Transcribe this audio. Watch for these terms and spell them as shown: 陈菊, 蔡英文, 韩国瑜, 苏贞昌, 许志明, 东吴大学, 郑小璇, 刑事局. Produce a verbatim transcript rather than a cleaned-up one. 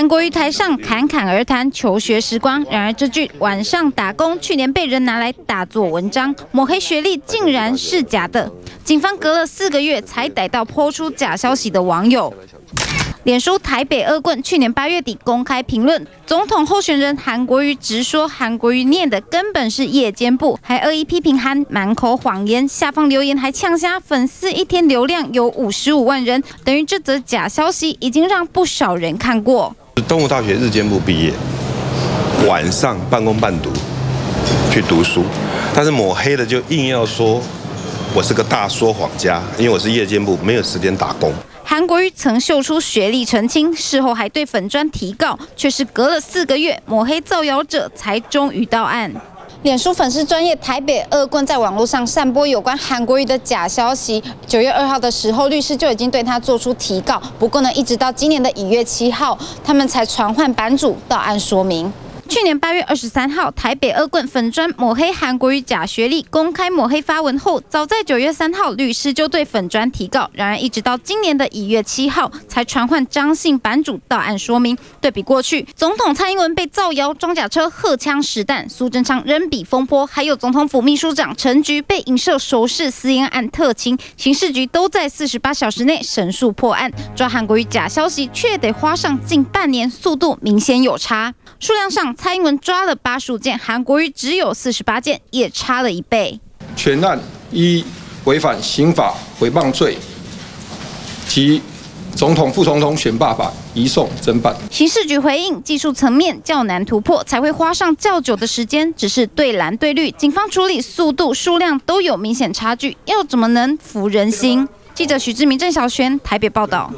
韩国瑜台上侃侃而谈求学时光，然而这句晚上打工去年被人拿来大做文章，抹黑学历竟然是假的。警方隔了四个月才逮到抛出假消息的网友。 脸书台北恶棍去年八月底公开评论总统候选人韩国瑜，直说韩国瑜念的根本是夜间部，还恶意批评韩满口谎言。下方留言还呛瞎粉丝一天流量有五十五万人，等于这则假消息已经让不少人看过。东吴大学日间部毕业，晚上半工半读去读书，但是抹黑的就硬要说我是个大说谎家，因为我是夜间部，没有时间打工。 韩国瑜曾秀出学历澄清，事后还对粉专提告，却是隔了四个月抹黑造谣者才终于到案。脸书粉丝专业台北恶棍在网络上散播有关韩国瑜的假消息，九月二号的时候，律师就已经对他做出提告。不过呢，一直到今年的一月七号，他们才传唤版主到案说明。 去年八月二十三号，台北恶棍粉专抹黑韩国瑜假学历，公开抹黑发文后，早在九月三号，律师就对粉专提告。然而，一直到今年的一月七号，才传唤张姓版主到案说明。对比过去，总统蔡英文被造谣装甲车荷枪实弹，苏贞昌仍比风波，还有总统府秘书长陈菊被影射首饰私烟案特勤，刑事局都在四十八小时内审诉破案。抓韩国瑜假消息，却得花上近半年，速度明显有差。数量上， 蔡英文抓了八十五件，韩国瑜只有四十八件，也差了一倍。全案依违反刑法诽谤罪及总统、副总统选罢法移送侦办。刑事局回应，技术层面较难突破，才会花上较久的时间。只是对蓝对绿，警方处理速度、数量都有明显差距，要怎么能服人心？记者许志明、郑小璇台北报道。